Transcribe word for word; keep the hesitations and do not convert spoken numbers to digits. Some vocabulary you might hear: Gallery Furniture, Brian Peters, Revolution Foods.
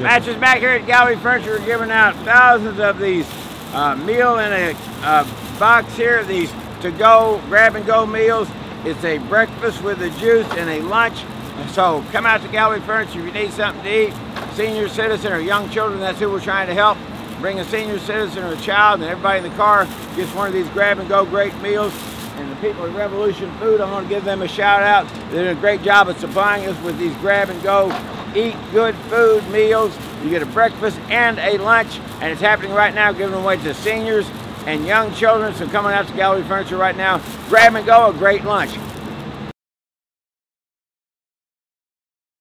Matches back here at Gallery Furniture. We're giving out thousands of these uh, meal in a uh, box here, these to-go, grab-and-go meals. It's a breakfast with a juice and a lunch. So come out to Gallery Furniture if you need something to eat. Senior citizen or young children, that's who we're trying to help. Bring a senior citizen or a child, and everybody in the car gets one of these grab-and-go great meals. And the people at Revolution Foods, I want to give them a shout-out. They did a great job of supplying us with these grab-and-go eat good food meals. You get a breakfast and a lunch, and it's happening right now, giving away to seniors and young children. So coming out to Gallery Furniture right now, grab and go, a great lunch.